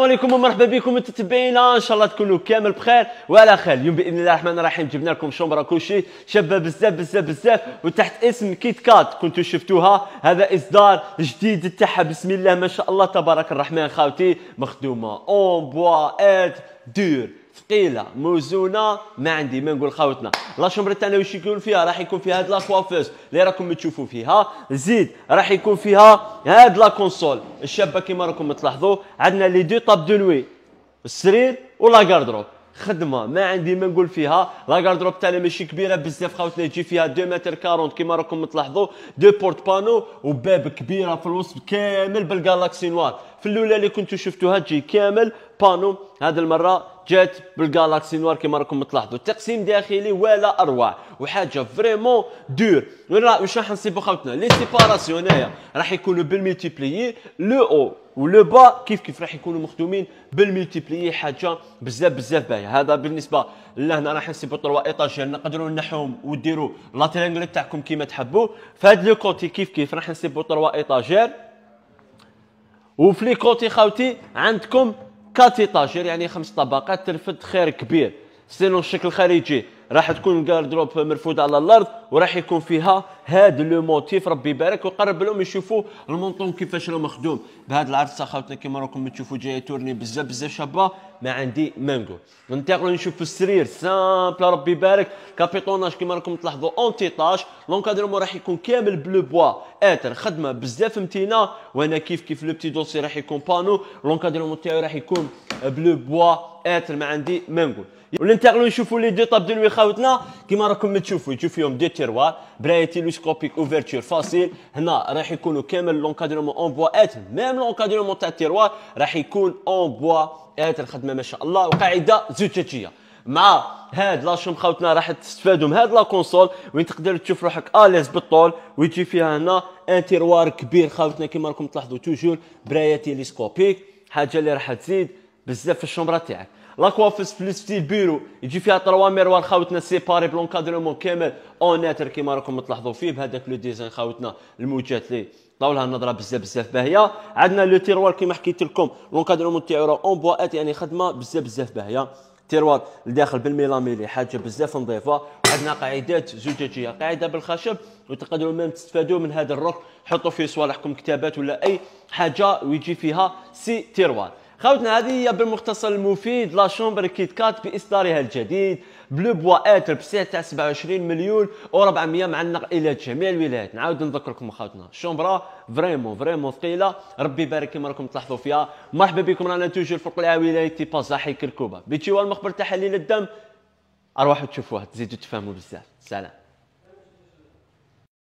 السلام عليكم ومرحبا بكم متتبعينا، ان شاء الله تكونوا كامل بخير وعلى خير. اليوم باذن الله الرحمن الرحيم جبنا لكم شومبرا كوشي شابه بزاف بزاف بزاف وتحت اسم كيت كات. كنتوا شفتوها، هذا اصدار جديد تاعها. بسم الله ما شاء الله تبارك الرحمن خاوتي، مخدومه اون بوا ات دور، ثقيله موزونه، ما عندي ما نقول خاوتنا. لا شومبر تاعنا واش يكون فيها؟ راح يكون فيها هاد لا كوافوز اللي راكم تشوفوا فيها، زيد راح يكون فيها هاد لا كونسول الشابه كيما راكم تلاحظوا. عندنا لي دو طاب دو نوي، السرير ولا كاردروب، خدمه ما عندي ما نقول فيها. لا كاردروب تاعنا ماشي كبيره بزاف خاوتنا، تجي فيها 2 متر 40 كيما راكم تلاحظوا، دو بورت بانو وباب كبيره في الوسط كامل بالجالاكسي نوار. في الاولى اللي كنتو شفتوها تجي كامل بانو، هذه المره جات بالجالاكسي نوار كما راكم تلاحظوا، تقسيم داخلي ولا اروع وحاجه فريمون دور. واش راح نصيبوا خاوتنا؟ لي سيباراسيون هنايا راح يكونوا بالميتيبليي، لو او ولو با كيف كيف راح يكونوا مخدومين بالميتيبليي، حاجه بزاف بزاف باهيه. هذا بالنسبه لهنا راح نصيبوا طروا ايطاجير نقدروا نحوهم وديروا لا ترينغل تاعكم كيما تحبوا. فهاد لو كوتي كيف كيف راح نصيبوا طروا ايطاجير، وفي لي كوتي خاوتي عندكم كاتي طاجر يعني 5 طبقات، ترفد خير كبير. سينو الشكل الخارجي راح تكون الكاردروب مرفوده على الارض وراح يكون فيها هاد لو موتيف، ربي يبارك. وقرب لهم يشوفوا المونطون كيفاش راه مخدوم بهاد العرسه خاوتنا كيما راكم تشوفوا، جايه تورني بزاف بزاف شابه ما عندي مانجو. ننتقلوا نشوفوا السرير سامبل ربي يبارك، كابيطوناج كيما راكم تلاحظوا اون تيطاج، لونكادرمون راح يكون كامل بلو بوا اتر، خدمه بزاف متينه. وانا كيف كيف لو بتي دوسي راح يكون بانو، لونكادرمون تاعو راح يكون بلو بوا اتر ما عندي مانجو. وننتقلوا نشوفوا لي دو طاب دو نوي خاوتنا كيما راكم تشوفوا، يجوا فيهم دي تيروار براي تيليسكوبيك اوفرتور فاسيل. هنا راح يكونوا كامل لونكادرمون اون بوا اتر، ميم لونكادرمون تاع التيروار راح يكون اون بوا اتر، خدمه ما شاء الله. وقاعده زجاجيه مع هاد لاشوم خاوتنا راح تستفادوا من هاد لا كونسول وين تقدر تشوف روحك اليز بالطول، ويجي فيها هنا ان تيروار كبير خاوتنا كيما راكم تلاحظوا، توجور براي تيليسكوبيك، حاجه اللي راح تزيد بزاف في الشومبرا تاعك. لاكوافيس في ستيل بيرو يجي فيها 3 ميروار خاوتنا سيباري بلونكادرمون كامل اون اتر كيما راكم تلاحظوا فيه بهذاك لو ديزاين خاوتنا، الموجات لي طاولها نظره بزاف بزاف باهيه. عندنا لو تيروار كيما حكيت لكم لونكادرمون تاعو راه اون بواات يعني خدمه بزاف بزاف باهيه، تيروار لداخل بالميلاميلي حاجه بزاف نظيفه. عندنا قاعدات زجاجيه، قاعده بالخشب، وتقدروا ميم تستفادوا من هذا الركن حطوا فيه صوالحكم كتابات ولا اي حاجه، ويجي فيها 6 تيروار. خاوتنا هذه هي بالمختصر المفيد لا شومبر كيت كات باصدارها الجديد بلو بوا اتر بسعر تاع 27 مليون و400 معنق الى جميع الولايات. نعاود نذكر لكم خاوتنا شومبرا فريمون فريمون ثقيله، ربي يبارك كيما راكم تلاحظوا فيها. مرحبا بكم، رانا توجور في القليعه ولايه تيبازاحي كركوبه، بيتيوا المخبر تاع حليل الدم، ارواحوا تشوفوها تزيدوا تفهموا بزاف. سلام.